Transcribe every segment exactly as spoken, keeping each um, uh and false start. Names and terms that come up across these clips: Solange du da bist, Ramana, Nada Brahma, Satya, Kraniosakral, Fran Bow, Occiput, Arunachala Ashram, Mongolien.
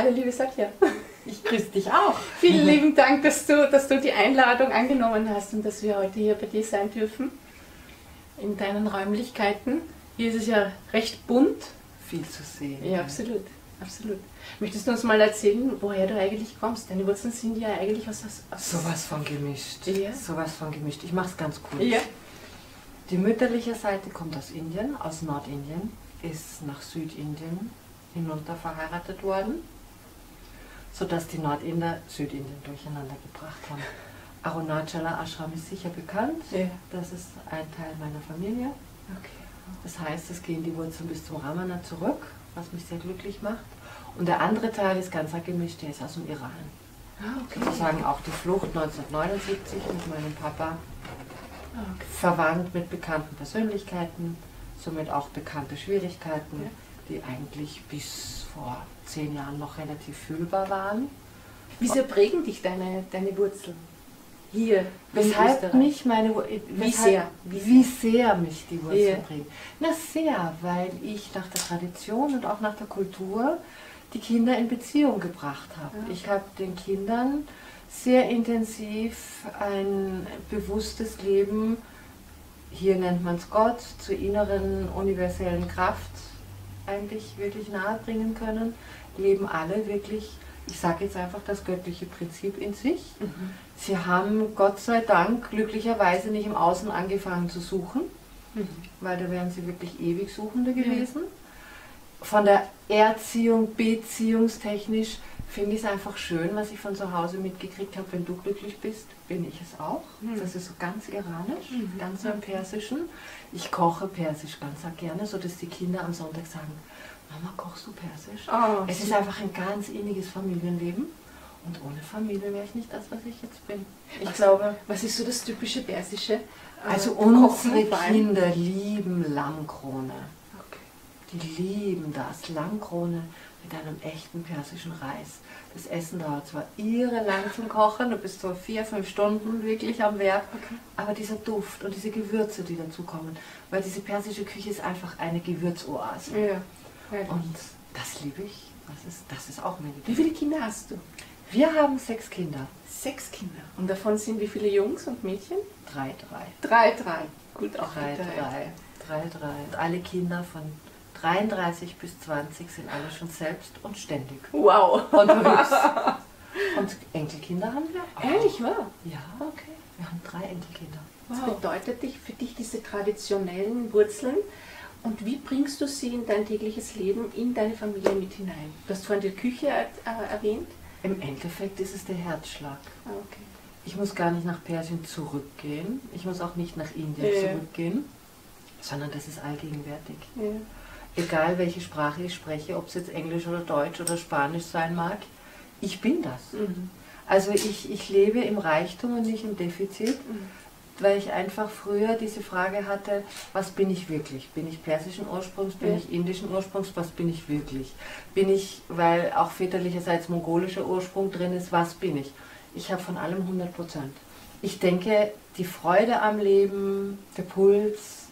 Hallo liebe Satya. Ich grüße dich auch. Vielen lieben Dank, dass du, dass du die Einladung angenommen hast und dass wir heute hier bei dir sein dürfen, in deinen Räumlichkeiten. Hier ist es ja recht bunt. Viel zu sehen. Ja, ja. Absolut, absolut. Möchtest du uns mal erzählen, woher du eigentlich kommst? Deine Wurzeln sind ja eigentlich aus... aus sowas von gemischt. Ja. Sowas von gemischt. Ich mache es ganz kurz. Ja. Die mütterliche Seite kommt aus Indien, aus Nordindien, ist nach Südindien hinunter verheiratet worden, sodass die Nordinder Südindien durcheinander gebracht haben. Arunachala Ashram ist sicher bekannt, ja. Das ist ein Teil meiner Familie. Okay. Das heißt, es gehen die Wurzeln bis zum Ramana zurück, was mich sehr glücklich macht. Und der andere Teil ist ganz gemischt, der ist aus dem Iran. Ah, okay. Sozusagen auch die Flucht neunzehnhundertneunundsiebzig mit meinem Papa, okay. Verwandt mit bekannten Persönlichkeiten, somit auch bekannte Schwierigkeiten. Ja. Die eigentlich bis vor zehn Jahren noch relativ fühlbar waren. Wieso prägen dich deine, deine Wurzeln hier? Weshalb mich meine weshalb, wie, sehr? Wie, wie sehr mich die Wurzeln ja. prägen? Na sehr, weil ich nach der Tradition und auch nach der Kultur die Kinder in Beziehung gebracht habe. Ja. Ich habe den Kindern sehr intensiv ein bewusstes Leben, hier nennt man es Gott, zur inneren universellen Kraft eigentlich wirklich nahe bringen können, leben alle wirklich, ich sage jetzt einfach, das göttliche Prinzip in sich. Mhm. Sie haben Gott sei Dank glücklicherweise nicht im Außen angefangen zu suchen, mhm. weil da wären sie wirklich ewig Suchende gewesen. Mhm. Von der Erziehung, beziehungstechnisch finde ich es einfach schön, was ich von zu Hause mitgekriegt habe, wenn du glücklich bist, bin ich es auch. Mhm. Das ist so ganz iranisch, mhm. ganz so im Persischen. Ich koche Persisch ganz gerne, sodass die Kinder am Sonntag sagen, Mama, kochst du Persisch? Oh, es ist einfach ein ganz inniges Familienleben und ohne Familie wäre ich nicht das, was ich jetzt bin. Ich was, glaube, was ist so das typische Persische? Also unsere Kinder lieben Lammkrone. Die lieben das, Lammkrone mit einem echten persischen Reis. Das Essen dauert zwar irre lang zum Kochen, du bist so vier, fünf Stunden wirklich am Werk, okay. aber dieser Duft und diese Gewürze, die dazukommen, weil diese persische Küche ist einfach eine Gewürzoase. Ja, und das liebe ich, das ist, das ist auch meine Liebe. Wie viele Kinder hast du? Wir haben sechs Kinder. Sechs Kinder. Und davon sind wie viele Jungs und Mädchen? Drei, drei. Drei, drei. Gut, auch drei, drei. Drei, drei. drei, drei. Und alle Kinder von dreiunddreißig bis zwanzig sind alle schon selbst und ständig. Wow! Und, und Enkelkinder haben wir auch. Ehrlich, wahr? Ja, okay. Wir haben drei Enkelkinder. Wow. Was bedeutet für dich diese traditionellen Wurzeln und wie bringst du sie in dein tägliches Leben, in deine Familie mit hinein? Du hast vorhin die Küche erwähnt. Im Endeffekt ist es der Herzschlag. Okay. Ich muss gar nicht nach Persien zurückgehen. Ich muss auch nicht nach Indien ja. zurückgehen, sondern das ist allgegenwärtig. Ja. Egal welche Sprache ich spreche, ob es jetzt Englisch oder Deutsch oder Spanisch sein mag, ich bin das. Mhm. Also ich, ich lebe im Reichtum und nicht im Defizit, mhm. weil ich einfach früher diese Frage hatte, was bin ich wirklich? Bin ich persischen Ursprungs, bin ja. ich indischen Ursprungs, was bin ich wirklich? Bin ich, weil auch väterlicherseits mongolischer Ursprung drin ist, was bin ich? Ich habe von allem hundert Prozent. Ich denke, die Freude am Leben, der Puls,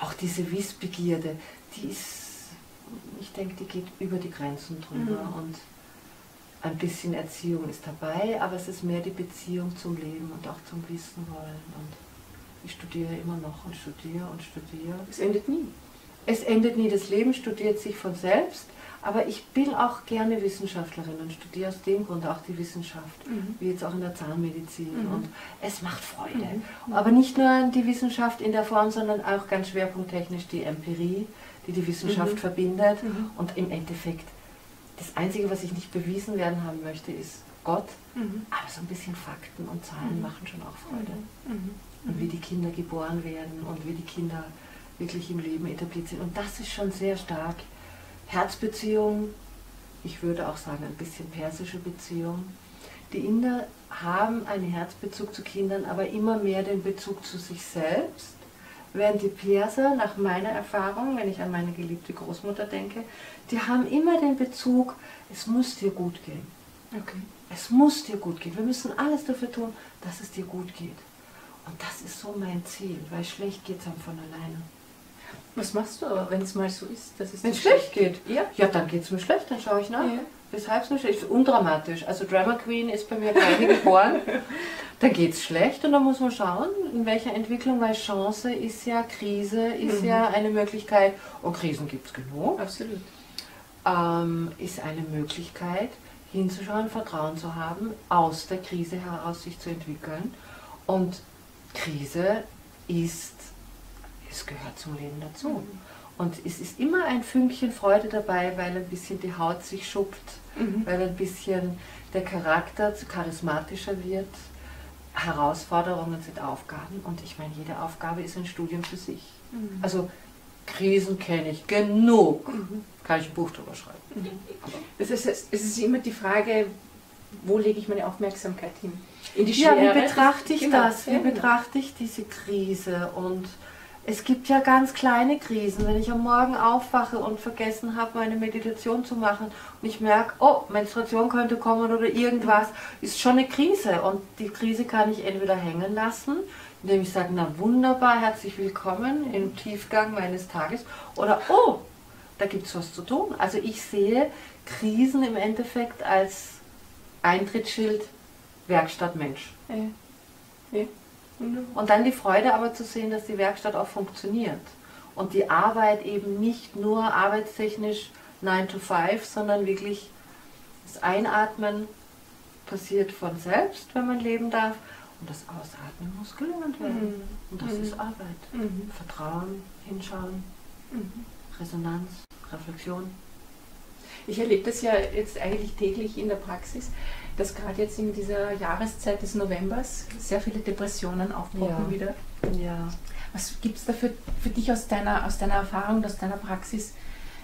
auch diese Wissbegierde, die ist, ich denke, die geht über die Grenzen drüber mhm. und ein bisschen Erziehung ist dabei, aber es ist mehr die Beziehung zum Leben und auch zum Wissen wollen. Und ich studiere immer noch und studiere und studiere. Es endet nie. Es endet nie. Das Leben studiert sich von selbst, aber ich bin auch gerne Wissenschaftlerin und studiere aus dem Grund auch die Wissenschaft, mhm. wie jetzt auch in der Zahnmedizin. Mhm. Und es macht Freude. Mhm. Aber nicht nur die Wissenschaft in der Form, sondern auch ganz schwerpunkttechnisch die Empirie, die die Wissenschaft mhm. verbindet mhm. und im Endeffekt das Einzige, was ich nicht bewiesen werden haben möchte, ist Gott, mhm. aber so ein bisschen Fakten und Zahlen mhm. machen schon auch Freude. Mhm. Mhm. Und wie die Kinder geboren werden und wie die Kinder wirklich im Leben etabliert sind. Und das ist schon sehr stark. Herzbeziehung, ich würde auch sagen ein bisschen persische Beziehung. Die Inder haben einen Herzbezug zu Kindern, aber immer mehr den Bezug zu sich selbst. Während die Perser, nach meiner Erfahrung, wenn ich an meine geliebte Großmutter denke, die haben immer den Bezug, es muss dir gut gehen. Okay. Es muss dir gut gehen. Wir müssen alles dafür tun, dass es dir gut geht. Und das ist so mein Ziel, weil schlecht geht es einem von alleine. Was machst du aber, wenn es mal so ist, dass es dir schlecht geht? Ja, ja, dann geht es mir schlecht, dann schaue ich nach. Ja. Weshalb es mir schlecht ist? Undramatisch. Also Drama Queen ist bei mir keine geboren. Da geht es schlecht und da muss man schauen, in welcher Entwicklung, weil Chance ist ja, Krise ist mhm. ja eine Möglichkeit. Und Krisen gibt es genug. Absolut. Ähm, ist eine Möglichkeit, hinzuschauen, Vertrauen zu haben, aus der Krise heraus sich zu entwickeln. Und Krise ist, es gehört zum Leben dazu. Mhm. Und es ist immer ein Fünkchen Freude dabei, weil ein bisschen die Haut sich schuppt, mhm. weil ein bisschen der Charakter charismatischer wird. Herausforderungen sind Aufgaben und ich meine, jede Aufgabe ist ein Studium für sich. Mhm. Also Krisen kenne ich genug, mhm. kann ich ein Buch drüber schreiben. Mhm. Das ist, es ist immer die Frage, wo lege ich meine Aufmerksamkeit hin? In die Schere? Ja, wie betrachte ich genau. das? Wie ja, genau. betrachte ich diese Krise? Und es gibt ja ganz kleine Krisen, wenn ich am Morgen aufwache und vergessen habe, meine Meditation zu machen und ich merke, oh, Menstruation könnte kommen oder irgendwas, ist schon eine Krise. Und die Krise kann ich entweder hängen lassen, indem ich sage, na wunderbar, herzlich willkommen im Tiefgang meines Tages, oder oh, da gibt es was zu tun. Also ich sehe Krisen im Endeffekt als Eintrittsschild Werkstatt Mensch. Ja. Ja. Und dann die Freude aber zu sehen, dass die Werkstatt auch funktioniert und die Arbeit eben nicht nur arbeitstechnisch nine to five, sondern wirklich das Einatmen passiert von selbst, wenn man leben darf, und das Ausatmen muss gelernt werden. Mhm. Und das mhm. ist Arbeit. Mhm. Vertrauen, hinschauen, mhm. Resonanz, Reflexion. Ich erlebe das ja jetzt eigentlich täglich in der Praxis, dass gerade jetzt in dieser Jahreszeit des Novembers sehr viele Depressionen aufpoppen ja. wieder. Ja. Was gibt es da für, für dich aus deiner, aus deiner Erfahrung, aus deiner Praxis,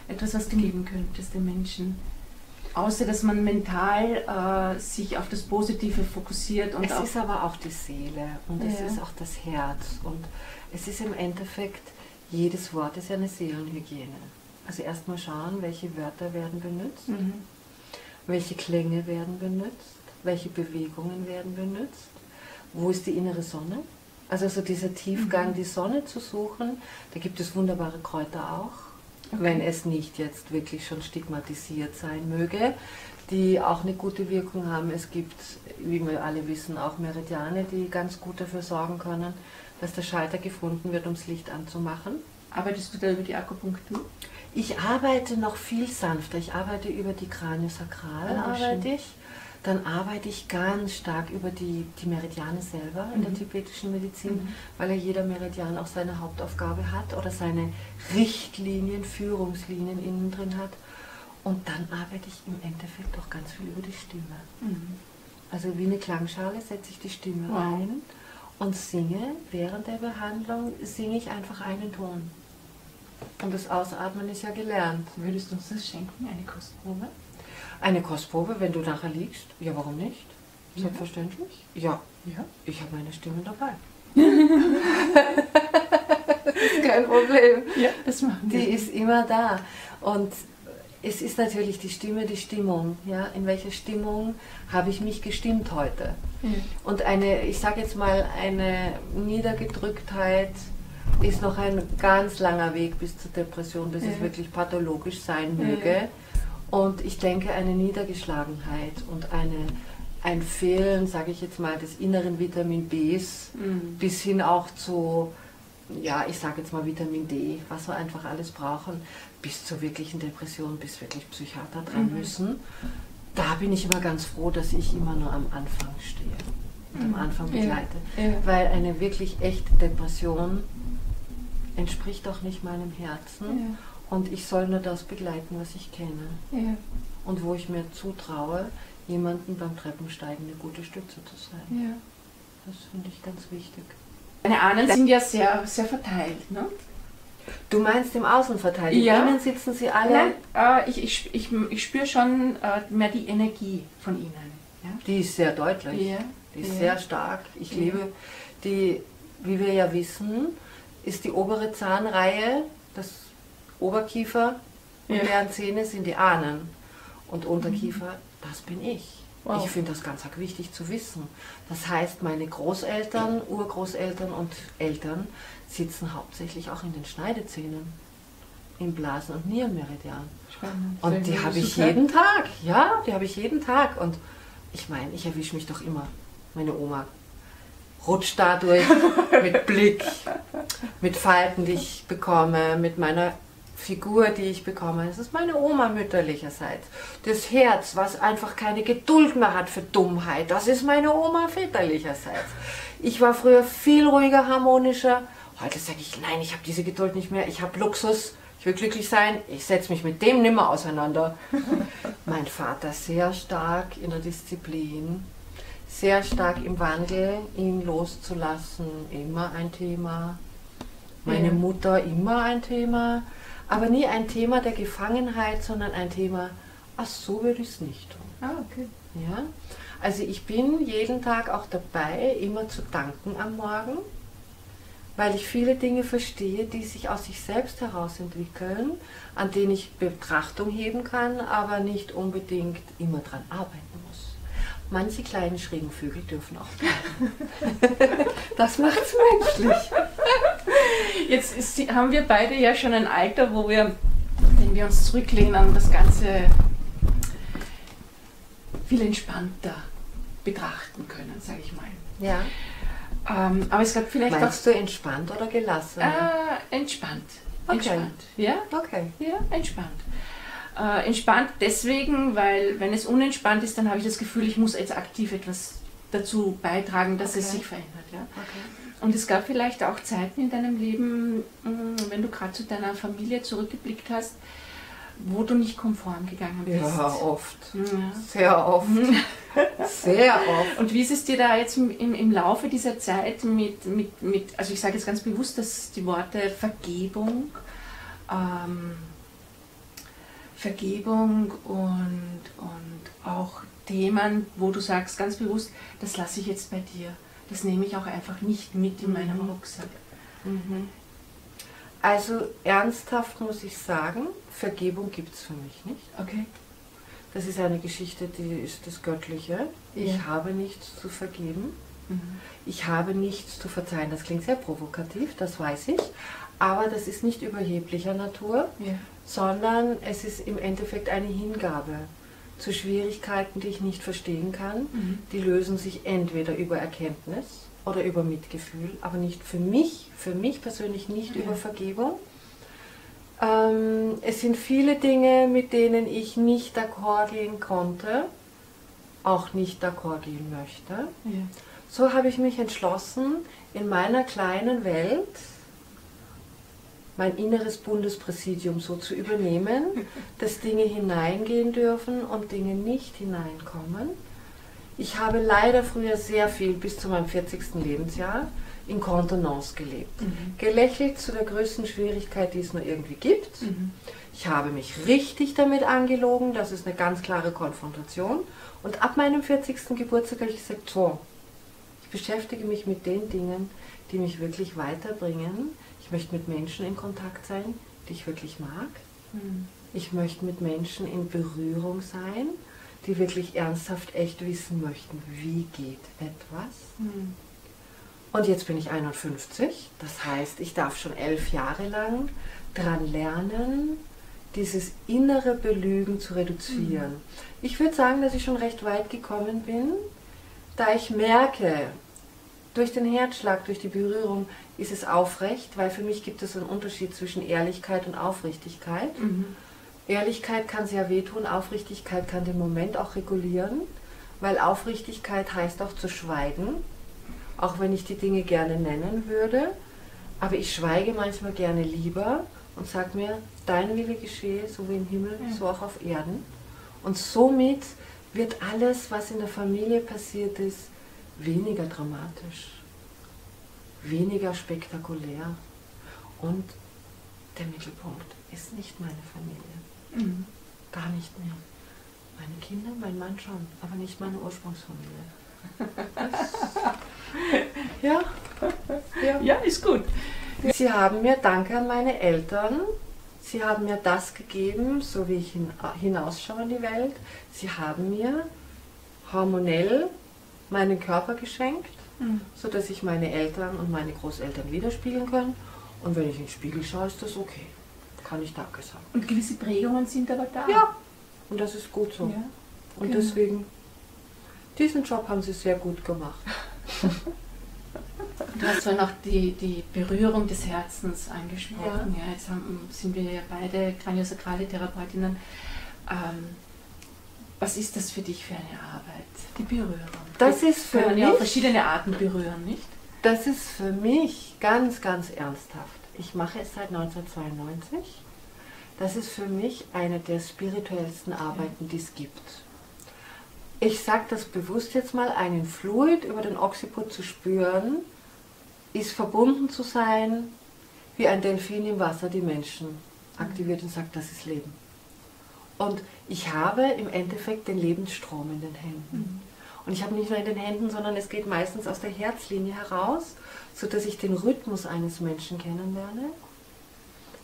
etwas, was du geben könntest den Menschen? Außer, dass man mental äh, sich auf das Positive fokussiert. Und es ist aber auch die Seele und ja. es ist auch das Herz. Und es ist im Endeffekt, jedes Wort ist eine Seelenhygiene. Also erstmal schauen, welche Wörter werden benutzt, mhm. welche Klänge werden benutzt, welche Bewegungen werden benutzt, wo ist die innere Sonne. Also so dieser Tiefgang, mhm. die Sonne zu suchen, da gibt es wunderbare Kräuter auch, okay. wenn es nicht jetzt wirklich schon stigmatisiert sein möge, die auch eine gute Wirkung haben. Es gibt, wie wir alle wissen, auch Meridiane, die ganz gut dafür sorgen können, dass der Schalter gefunden wird, um das Licht anzumachen. Arbeitest du da über die Akupunktur? Ich arbeite noch viel sanfter. Ich arbeite über die Kraniosakral, ah, arbeite ich. Dann arbeite ich ganz stark über die, die Meridiane selber in mhm. der tibetischen Medizin, mhm. weil ja jeder Meridian auch seine Hauptaufgabe hat oder seine Richtlinien, Führungslinien innen drin hat. Und dann arbeite ich im Endeffekt auch ganz viel über die Stimme. Mhm. Also wie eine Klangschale setze ich die Stimme wow. ein und singe. Während der Behandlung singe ich einfach einen Ton. Und das Ausatmen ist ja gelernt. Würdest du uns das schenken, eine Kostprobe? Eine Kostprobe, wenn du nachher liegst? Ja, warum nicht? Selbstverständlich. Ja, ja. Ich habe meine Stimme dabei. Das ist kein Problem. Ja, das machen wir. Die ist immer da. Und es ist natürlich die Stimme, die Stimmung. Ja? In welcher Stimmung habe ich mich gestimmt heute? Mhm. Und eine, ich sage jetzt mal, eine Niedergedrücktheit ist noch ein ganz langer Weg bis zur Depression, bis ja. es wirklich pathologisch sein möge. Ja. Und ich denke, eine Niedergeschlagenheit und eine, ein Fehlen, sage ich jetzt mal, des inneren Vitamin Bs mhm. bis hin auch zu, ja, ich sage jetzt mal Vitamin D, was wir einfach alles brauchen, bis zur wirklichen Depression, bis wirklich Psychiater dran mhm. müssen. Da bin ich immer ganz froh, dass ich immer nur am Anfang stehe und mhm. am Anfang begleite. Ja. Ja. Weil eine wirklich echte Depression entspricht auch nicht meinem Herzen ja. und ich soll nur das begleiten, was ich kenne ja. und wo ich mir zutraue, jemandem beim Treppensteigen eine gute Stütze zu sein. Ja. Das finde ich ganz wichtig. Deine Ahnen sind ja sehr, sehr verteilt, ne? Du meinst im Außen verteilt, ja. Innen sitzen sie alle? Nein, äh, ich, ich, ich, ich spüre schon äh, mehr die Energie von ihnen. Ja? Die ist sehr deutlich, ja. die ist ja. sehr stark. Ich ja. liebe die, wie wir ja wissen, ist die obere Zahnreihe, das Oberkiefer und ja. deren Zähne sind die Ahnen. Und Unterkiefer, das bin ich. Wow. Ich finde das ganz wichtig zu wissen. Das heißt, meine Großeltern, Urgroßeltern und Eltern sitzen hauptsächlich auch in den Schneidezähnen. im Blasen- und Nierenmeridian. Spannend. Und die habe ich jeden Tag. Ja, die habe ich jeden Tag. Und ich meine, ich erwische mich doch immer. Meine Oma rutscht dadurch mit Blick, mit Falten, die ich bekomme, mit meiner Figur, die ich bekomme. Das ist meine Oma mütterlicherseits. Das Herz, was einfach keine Geduld mehr hat für Dummheit, das ist meine Oma väterlicherseits. Ich war früher viel ruhiger, harmonischer. Heute sage ich, nein, ich habe diese Geduld nicht mehr, ich habe Luxus, ich will glücklich sein, ich setze mich mit dem nimmer auseinander. Mein Vater sehr stark in der Disziplin, sehr stark im Wandel, ihn loszulassen, immer ein Thema. Meine Mutter immer ein Thema, aber nie ein Thema der Gefangenheit, sondern ein Thema, ach so würde ich es nicht tun. Ah, okay. Ja? Also ich bin jeden Tag auch dabei, immer zu danken am Morgen, weil ich viele Dinge verstehe, die sich aus sich selbst heraus entwickeln, an denen ich Betrachtung heben kann, aber nicht unbedingt immer dran arbeiten muss. Manche kleinen schrägen Vögel dürfen auch bleiben. Das macht's menschlich. Jetzt ist, haben wir beide ja schon ein Alter, wo wir, wenn wir uns zurücklehnen, an das Ganze viel entspannter betrachten können, sage ich mal. Ja. Ähm, aber es gab vielleicht Meinst auch... Meinst du entspannt oder gelassen? Äh, entspannt. Okay. Entspannt. Ja? Okay. Ja, entspannt. Äh, entspannt deswegen, weil wenn es unentspannt ist, dann habe ich das Gefühl, ich muss jetzt aktiv etwas dazu beitragen, dass okay. es sich verändert. Ja? Okay. Und es gab vielleicht auch Zeiten in deinem Leben, wenn du gerade zu deiner Familie zurückgeblickt hast, wo du nicht konform gegangen bist. Ja, oft. Ja. Sehr oft. Sehr oft. Und wie ist es dir da jetzt im, im Laufe dieser Zeit mit, mit, mit also ich sage jetzt ganz bewusst, dass die Worte Vergebung, ähm, Vergebung und, und auch Themen, wo du sagst ganz bewusst, das lasse ich jetzt bei dir, das nehme ich auch einfach nicht mit in mhm. meinem Rucksack. Mhm. Also ernsthaft muss ich sagen, Vergebung gibt es für mich nicht. Okay. Das ist eine Geschichte, die ist das Göttliche. Ja. Ich habe nichts zu vergeben. Mhm. Ich habe nichts zu verzeihen. Das klingt sehr provokativ, das weiß ich. Aber das ist nicht überheblicher Natur, ja. sondern es ist im Endeffekt eine Hingabe zu Schwierigkeiten, die ich nicht verstehen kann. Mhm. Die lösen sich entweder über Erkenntnis oder über Mitgefühl, aber nicht für mich, für mich persönlich nicht ja. über Vergebung. Ähm, es sind viele Dinge, mit denen ich nicht d'accord gehen konnte, auch nicht d'accord gehen möchte. Ja. So habe ich mich entschlossen, in meiner kleinen Welt mein inneres Bundespräsidium so zu übernehmen, dass Dinge hineingehen dürfen und Dinge nicht hineinkommen. Ich habe leider früher sehr viel, bis zu meinem vierzigsten Lebensjahr, in Kontenance gelebt. Mhm. Gelächelt zu der größten Schwierigkeit, die es nur irgendwie gibt. Mhm. Ich habe mich richtig damit angelogen, das ist eine ganz klare Konfrontation. Und ab meinem vierzigsten Geburtstag habe ich gesagt, so, ich beschäftige mich mit den Dingen, die mich wirklich weiterbringen. Ich möchte mit Menschen in Kontakt sein, die ich wirklich mag. Mhm. Ich möchte mit Menschen in Berührung sein, die wirklich ernsthaft echt wissen möchten, wie geht etwas. Mhm. Und jetzt bin ich einundfünfzig, das heißt, ich darf schon elf Jahre lang dran lernen, dieses innere Belügen zu reduzieren. Mhm. Ich würde sagen, dass ich schon recht weit gekommen bin, da ich merke, durch den Herzschlag, durch die Berührung ist es aufrecht, weil für mich gibt es einen Unterschied zwischen Ehrlichkeit und Aufrichtigkeit. Mhm. Ehrlichkeit kann sehr wehtun, Aufrichtigkeit kann den Moment auch regulieren, weil Aufrichtigkeit heißt auch zu schweigen, auch wenn ich die Dinge gerne nennen würde, aber ich schweige manchmal gerne lieber und sage mir, dein Wille geschehe, so wie im Himmel, ja. so auch auf Erden. Und somit wird alles, was in der Familie passiert ist, weniger dramatisch, weniger spektakulär und der Mittelpunkt ist nicht meine Familie, mhm. gar nicht mehr. Meine Kinder, mein Mann schon, aber nicht meine Ursprungsfamilie. ja. ja, ja, ist gut. Sie haben mir, danke an meine Eltern, sie haben mir das gegeben, so wie ich hin, hinausschaue in die Welt. Sie haben mir hormonell meinen Körper geschenkt, mhm. sodass ich meine Eltern und meine Großeltern widerspiegeln kann. Und wenn ich in den Spiegel schaue, ist das okay. kann ich Danke sagen. Und gewisse Prägungen sind aber da. Ja, und das ist gut so. Ja, und genau. Deswegen, diesen Job haben Sie sehr gut gemacht. Du hast zwar noch die, die Berührung des Herzens angesprochen. Ja. Ja, jetzt haben, sind wir ja beide Kraniosakrale Therapeutinnen. Ähm, was ist das für dich für eine Arbeit? Die Berührung. Das ist für mich. Kann man ja auf verschiedene Arten berühren, nicht? Das ist für mich ganz, ganz ernsthaft. Ich mache es seit neunzehnhundertzweiundneunzig. Das ist für mich eine der spirituellsten Arbeiten, die es gibt. Ich sage das bewusst jetzt mal, einen Fluid über den Occiput zu spüren, ist verbunden zu sein, wie ein Delfin im Wasser die Menschen aktiviert und sagt, das ist Leben. Und ich habe im Endeffekt den Lebensstrom in den Händen. Und ich habe nicht nur in den Händen, sondern es geht meistens aus der Herzlinie heraus, sodass ich den Rhythmus eines Menschen kennenlerne.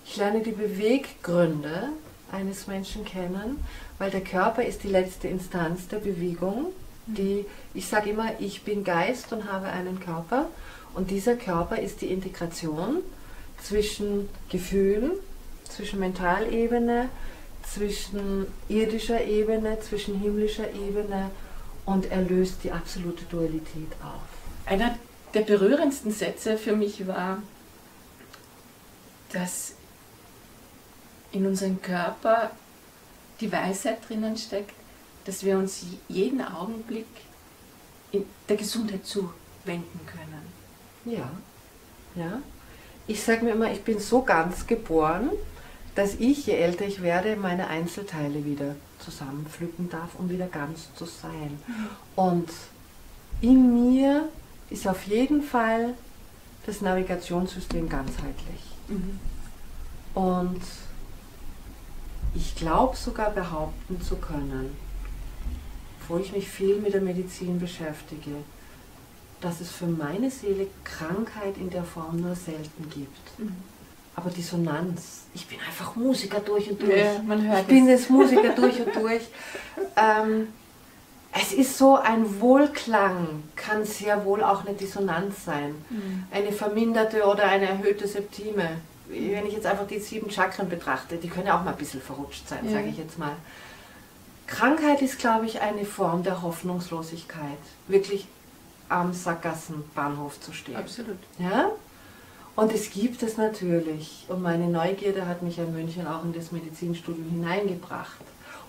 Ich lerne die Beweggründe eines Menschen kennen, weil der Körper ist die letzte Instanz der Bewegung. Die, ich sage immer, ich bin Geist und habe einen Körper. Und dieser Körper ist die Integration zwischen Gefühl, zwischen Mentalebene, zwischen irdischer Ebene, zwischen himmlischer Ebene und er löst die absolute Dualität auf. Einer der berührendsten Sätze für mich war, dass in unserem Körper die Weisheit drinnen steckt, dass wir uns jeden Augenblick in der Gesundheit zuwenden können. Ja, ja. Ich sage mir immer, ich bin so ganz geboren, dass ich, je älter ich werde, meine Einzelteile wieder zusammenpflücken darf, um wieder ganz zu sein. Und in mir ist auf jeden Fall das Navigationssystem ganzheitlich. Mhm. Und ich glaube sogar behaupten zu können, wo ich mich viel mit der Medizin beschäftige, dass es für meine Seele Krankheit in der Form nur selten gibt. Mhm. Aber Dissonanz, ich bin einfach Musiker durch und durch. Ja, man hört ich bin es Musiker durch und durch. Ähm, es ist so, ein Wohlklang kann sehr wohl auch eine Dissonanz sein. Mhm. Eine verminderte oder eine erhöhte Septime. Wenn ich jetzt einfach die sieben Chakren betrachte, die können ja auch mal ein bisschen verrutscht sein, ja. Sage ich jetzt mal. Krankheit ist, glaube ich, eine Form der Hoffnungslosigkeit. Wirklich am Sackgassenbahnhof zu stehen. Absolut. Ja? Und es gibt es natürlich. Und meine Neugierde hat mich in München auch in das Medizinstudium hineingebracht,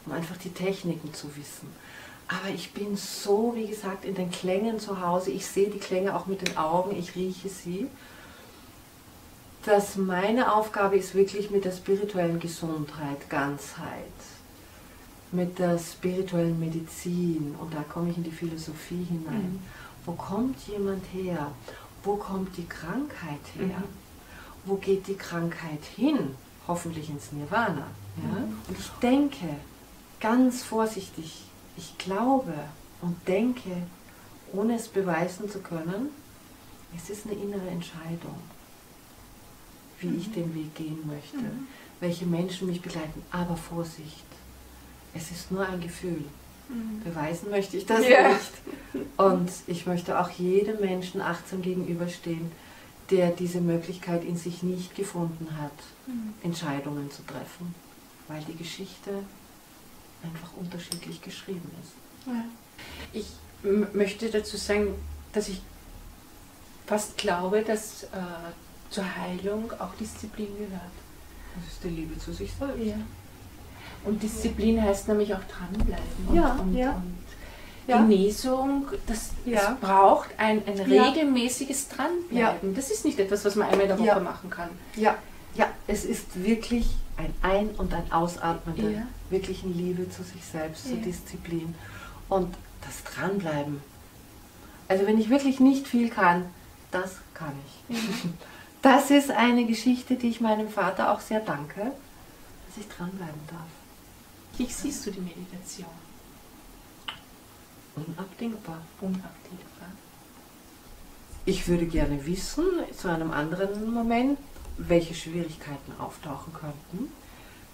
um einfach die Techniken zu wissen. Aber ich bin so, wie gesagt, in den Klängen zu Hause. Ich sehe die Klänge auch mit den Augen, ich rieche sie. Dass meine Aufgabe ist wirklich mit der spirituellen Gesundheit, Ganzheit, mit der spirituellen Medizin. Und da komme ich in die Philosophie hinein. Mhm. Wo kommt jemand her? Wo kommt die Krankheit her? Mhm. Wo geht die Krankheit hin? Hoffentlich ins Nirvana. Ja? Mhm. Und ich denke, ganz vorsichtig, ich glaube und denke, ohne es beweisen zu können, es ist eine innere Entscheidung, wie mhm. ich den Weg gehen möchte, mhm. welche Menschen mich begleiten. Aber Vorsicht, es ist nur ein Gefühl. Beweisen möchte ich das ja. nicht. Und ich möchte auch jedem Menschen achtsam gegenüberstehen, der diese Möglichkeit in sich nicht gefunden hat, mhm. Entscheidungen zu treffen, weil die Geschichte einfach unterschiedlich geschrieben ist. Ja. Ich möchte dazu sagen, dass ich fast glaube, dass äh, zur Heilung auch Disziplin gehört. Das ist die Liebe zu sich selbst. Ja. Und Disziplin heißt nämlich auch dranbleiben und, ja, und, ja. und Genesung, das, ja. das braucht ein, ein regelmäßiges Dranbleiben. Ja. Das ist nicht etwas, was man einmal in der Woche ja. machen kann. Ja, ja, es ist wirklich ein Ein- und ein Ausatmen der ja. wirklichen Liebe zu sich selbst, zur ja. Disziplin und das Dranbleiben. Also wenn ich wirklich nicht viel kann, das kann ich. Ja. Das ist eine Geschichte, die ich meinem Vater auch sehr danke, dass ich dranbleiben darf. Wie siehst du die Meditation? Unabdingbar. Unabdingbar. Ich würde gerne wissen, zu einem anderen Moment, welche Schwierigkeiten auftauchen könnten,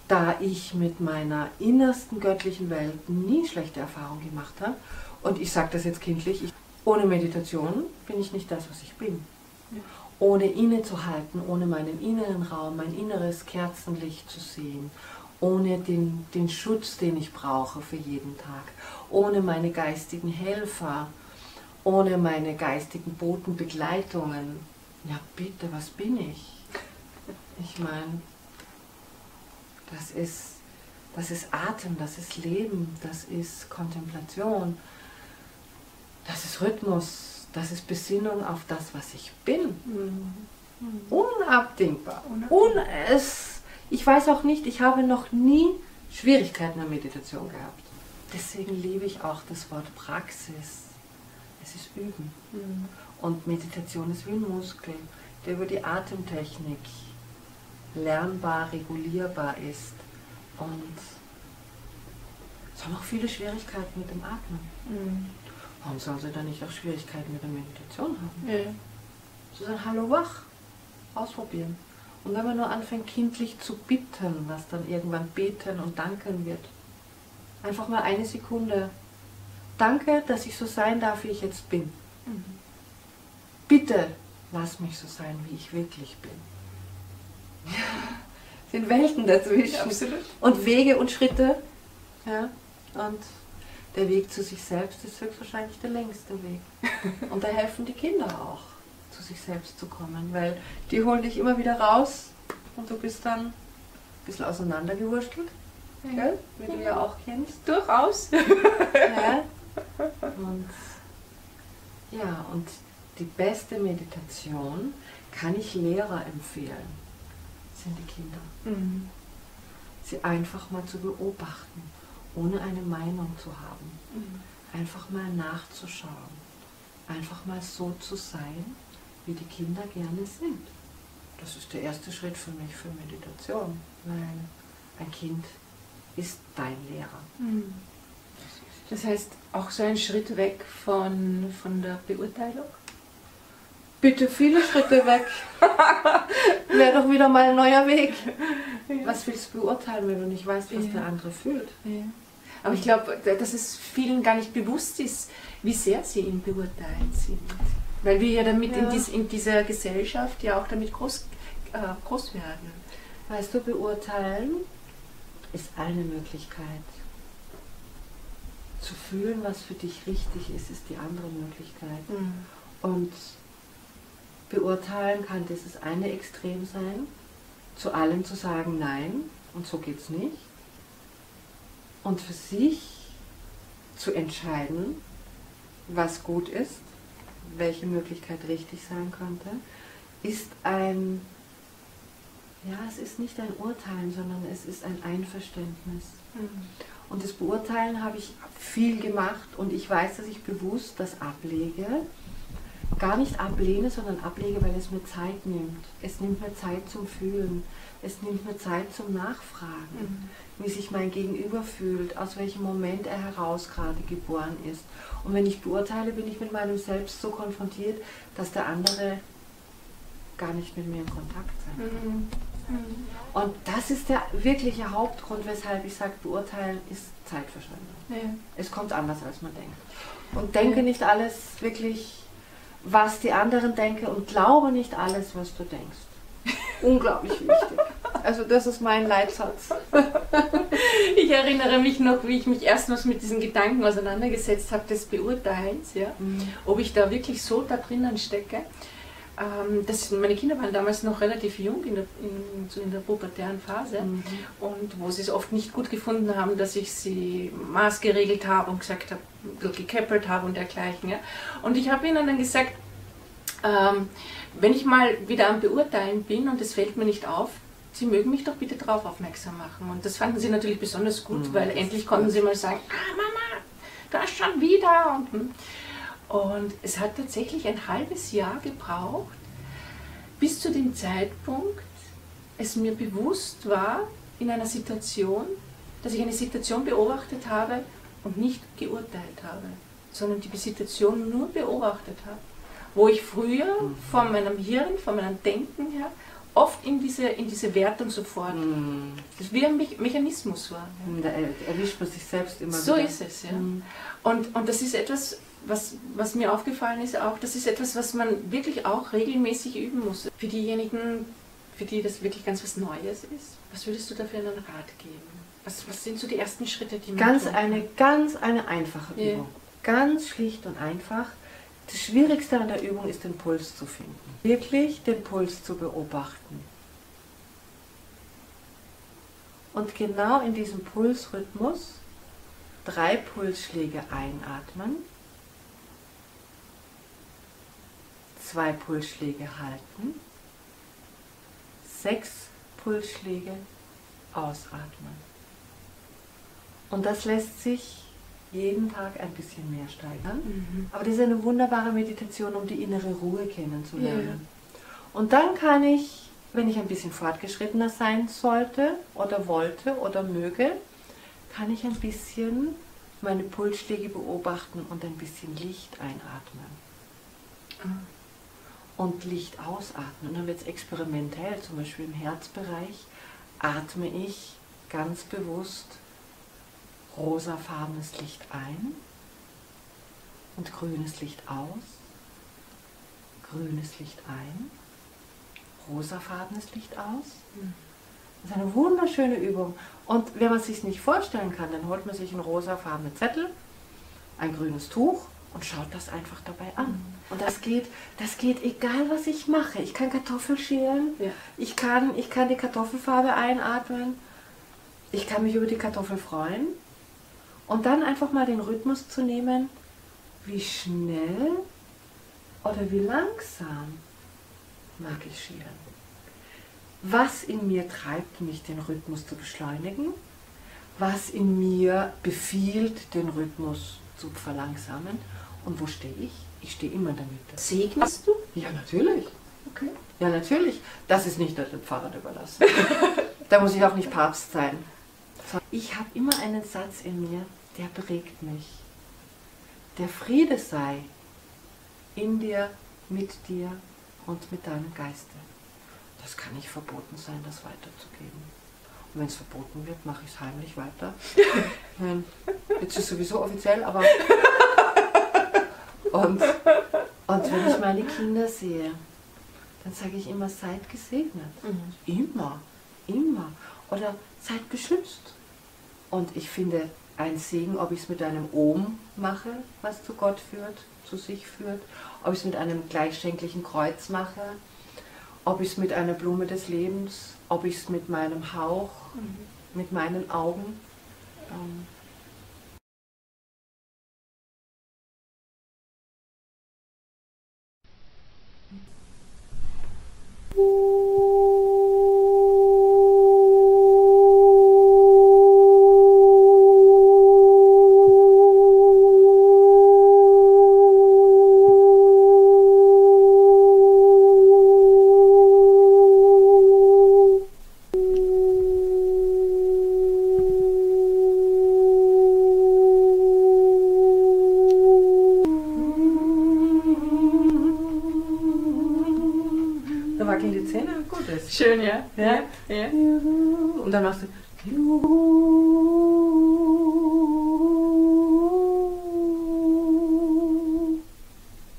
da ich mit meiner innersten göttlichen Welt nie schlechte Erfahrungen gemacht habe. Und ich sage das jetzt kindlich, ich, ohne Meditation bin ich nicht das, was ich bin. Ja. ohne innezuhalten, ohne meinen inneren Raum, mein inneres Kerzenlicht zu sehen, ohne den, den Schutz, den ich brauche für jeden Tag, ohne meine geistigen Helfer, ohne meine geistigen Botenbegleitungen. Ja bitte, was bin ich? Ich meine, das ist, das ist Atem, das ist Leben, das ist Kontemplation, das ist Rhythmus, das ist Besinnung auf das, was ich bin. Mhm. Mhm. Unabdingbar. Unabdingbar. Un es, ich weiß auch nicht, ich habe noch nie Schwierigkeiten in der Meditation gehabt. Deswegen liebe ich auch das Wort Praxis. Es ist Üben. Mhm. Und Meditation ist wie ein Muskel, der über die Atemtechnik lernbar, regulierbar ist. Und es haben auch viele Schwierigkeiten mit dem Atmen. Mhm. Warum sollen sie dann nicht auch Schwierigkeiten mit der Meditation haben? Ja. Sie sagen, hallo wach, ausprobieren. Und wenn man nur anfängt, kindlich zu bitten, was dann irgendwann beten und danken wird, einfach mal eine Sekunde. Danke, dass ich so sein darf, wie ich jetzt bin. Mhm. Bitte lass mich so sein, wie ich wirklich bin. Ja, sind Welten dazwischen. Ja, absolut. Und Wege und Schritte. Ja, und der Weg zu sich selbst ist höchstwahrscheinlich der längste Weg. Und da helfen die Kinder auch, zu sich selbst zu kommen, weil die holen dich immer wieder raus und du bist dann ein bisschen auseinandergewurstelt, ja. Gell? Wie ja. Du ja auch kennst. Durchaus. Ja. Und, ja, und die beste Meditation kann ich Lehrer empfehlen, sind die Kinder. Mhm. Sie einfach mal zu beobachten, ohne eine Meinung zu haben. Mhm. Einfach mal nachzuschauen. Einfach mal so zu sein, wie die Kinder gerne sind. Das ist der erste Schritt für mich für Meditation, weil ein Kind ist dein Lehrer. Mhm. Das heißt, auch so ein Schritt weg von, von der Beurteilung? Bitte viele Schritte weg. Wäre doch wieder mal ein neuer Weg. Ja. Was willst du beurteilen, wenn du nicht weißt, was ja. der andere fühlt? Ja. Aber ich glaube, dass es vielen gar nicht bewusst ist, wie sehr sie ihn beurteilen sind. Weil wir ja damit ja. In, dies, in dieser Gesellschaft ja auch damit groß, äh, groß werden. Weißt du, beurteilen ist eine Möglichkeit. Zu fühlen, was für dich richtig ist, ist die andere Möglichkeit. Mhm. Und beurteilen kann dieses eine Extrem sein, zu allem zu sagen nein und so geht's nicht. Und für sich zu entscheiden, was gut ist, welche Möglichkeit richtig sein könnte, ist ein, ja, es ist nicht ein Urteilen, sondern es ist ein Einverständnis. Mhm. Und das Beurteilen habe ich viel gemacht und ich weiß, dass ich bewusst das ablege. Gar nicht ablehne, sondern ablege, weil es mir Zeit nimmt. Es nimmt mir Zeit zum Fühlen. Es nimmt mir Zeit zum Nachfragen, mhm. wie sich mein Gegenüber fühlt, aus welchem Moment er heraus gerade geboren ist. Und wenn ich beurteile, bin ich mit meinem Selbst so konfrontiert, dass der andere gar nicht mit mir in Kontakt sein kann. Mhm. Mhm. Und das ist der wirkliche Hauptgrund, weshalb ich sage, beurteilen ist Zeitverschwendung. Ja. Es kommt anders, als man denkt. Und denke ja. nicht alles wirklich, was die anderen denken, und glaube nicht alles, was du denkst. Unglaublich wichtig. Also das ist mein Leitsatz. Ich erinnere mich noch, wie ich mich erstmals mit diesen Gedanken auseinandergesetzt habe, des Beurteilens, ja? Mhm. Ob ich da wirklich so da drinnen stecke. Ähm, das, meine Kinder waren damals noch relativ jung, in der, in, so in der pubertären Phase, mhm. und wo sie es oft nicht gut gefunden haben, dass ich sie maßgeregelt habe und gesagt habe, gekeppelt habe und dergleichen. Ja. Und ich habe ihnen dann gesagt, ähm, wenn ich mal wieder am Beurteilen bin und es fällt mir nicht auf, sie mögen mich doch bitte darauf aufmerksam machen. Und das fanden sie natürlich besonders gut, mhm, weil endlich konnten sie mal sagen, ah Mama, da ist schon wieder. Und, und es hat tatsächlich ein halbes Jahr gebraucht, bis zu dem Zeitpunkt, es mir bewusst war, in einer Situation, dass ich eine Situation beobachtet habe und nicht geurteilt habe, sondern die Situation nur beobachtet habe, wo ich früher von meinem Hirn, von meinem Denken her oft in diese, in diese Wertung sofort. Mm. Das ist wie ein Me Mechanismus war. Ja. Da erwischt man sich selbst immer so wieder. So ist es, ja. Mm. Und, und das ist etwas, was, was mir aufgefallen ist auch, das ist etwas, was man wirklich auch regelmäßig üben muss. Für diejenigen, für die das wirklich ganz was Neues ist, was würdest du dafür einen Rat geben? Was, was sind so die ersten Schritte, die man ganz tun? Eine, ganz eine einfache Übung. Yeah. Ganz schlicht und einfach. Das Schwierigste an der Übung ist, den Puls zu finden. Wirklich den Puls zu beobachten. Und genau in diesem Pulsrhythmus drei Pulsschläge einatmen, zwei Pulsschläge halten, sechs Pulsschläge ausatmen. Und das lässt sich jeden Tag ein bisschen mehr steigern. Mhm. Aber das ist eine wunderbare Meditation, um die innere Ruhe kennenzulernen. Ja. Und dann kann ich, wenn ich ein bisschen fortgeschrittener sein sollte oder wollte oder möge, kann ich ein bisschen meine Pulsschläge beobachten und ein bisschen Licht einatmen. Mhm. Und Licht ausatmen. Und dann wird es experimentell, zum Beispiel im Herzbereich atme ich ganz bewusst rosafarbenes Licht ein und grünes Licht aus, grünes Licht ein, rosafarbenes Licht aus. Das ist eine wunderschöne Übung. Und wenn man es sich nicht vorstellen kann, dann holt man sich einen rosafarbenen Zettel, ein grünes Tuch und schaut das einfach dabei an. Und das geht, das geht egal, was ich mache. Ich kann Kartoffeln schälen, ja. ich kann, ich kann die Kartoffelfarbe einatmen, ich kann mich über die Kartoffel freuen. Und dann einfach mal den Rhythmus zu nehmen, wie schnell oder wie langsam mag ich schielen. Was in mir treibt mich, den Rhythmus zu beschleunigen? Was in mir befiehlt, den Rhythmus zu verlangsamen? Und wo stehe ich? Ich stehe immer in der Mitte. Segnest du? Ja, natürlich. Okay. Ja, natürlich. Das ist nicht dem Pfarrer überlassen. Da muss ich auch nicht Papst sein. Ich habe immer einen Satz in mir, der prägt mich. Der Friede sei in dir, mit dir und mit deinem Geiste. Das kann nicht verboten sein, das weiterzugeben. Und wenn es verboten wird, mache ich es heimlich weiter. Jetzt ist es sowieso offiziell, aber... Und, und wenn ich meine Kinder sehe, dann sage ich immer, seid gesegnet. Mhm. Immer, immer. Oder seid beschützt. Und ich finde, ein Segen, ob ich es mit einem Ohm mache, was zu Gott führt, zu sich führt, ob ich es mit einem gleichschenklichen Kreuz mache, ob ich es mit einer Blume des Lebens, ob ich es mit meinem Hauch, mhm. mit meinen Augen. Ähm, wackeln die Zähne, gut ist. Schön, ja. Ja. Ja. Ja. Und dann machst du.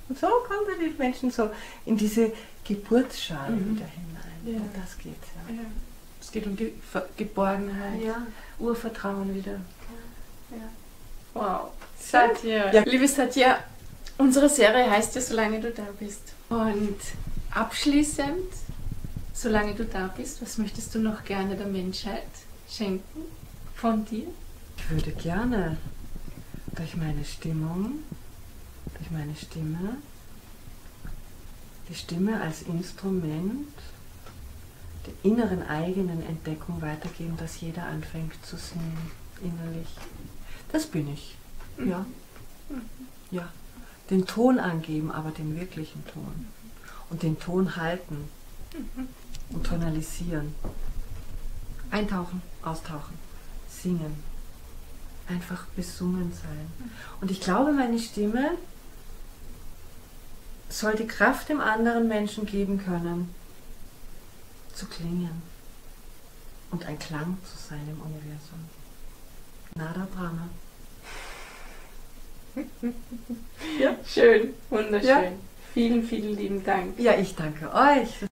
Und so kommen dann die Menschen so in diese Geburtsschale mhm. wieder hinein. Ja. Und das geht. Ja. Ja. Es geht um Ge Ver Geborgenheit, ja. Urvertrauen wieder. Ja. Ja. Wow. Satya. Ja. Liebe Satya, unsere Serie heißt ja, solange du da bist. Und abschließend, solange du da bist, was möchtest du noch gerne der Menschheit schenken von dir? Ich würde gerne durch meine Stimmung, durch meine Stimme, die Stimme als Instrument der inneren eigenen Entdeckung weitergeben, dass jeder anfängt zu singen, innerlich. Das bin ich, ja. Ja. Den Ton angeben, aber den wirklichen Ton. Und den Ton halten und tonalisieren. Eintauchen, austauchen, singen. Einfach besungen sein. Und ich glaube, meine Stimme soll die Kraft dem anderen Menschen geben können, zu klingen und ein Klang zu sein im Universum. Nada Brahma. Ja, schön, wunderschön. Ja. Vielen, vielen lieben Dank. Ja, ich danke euch.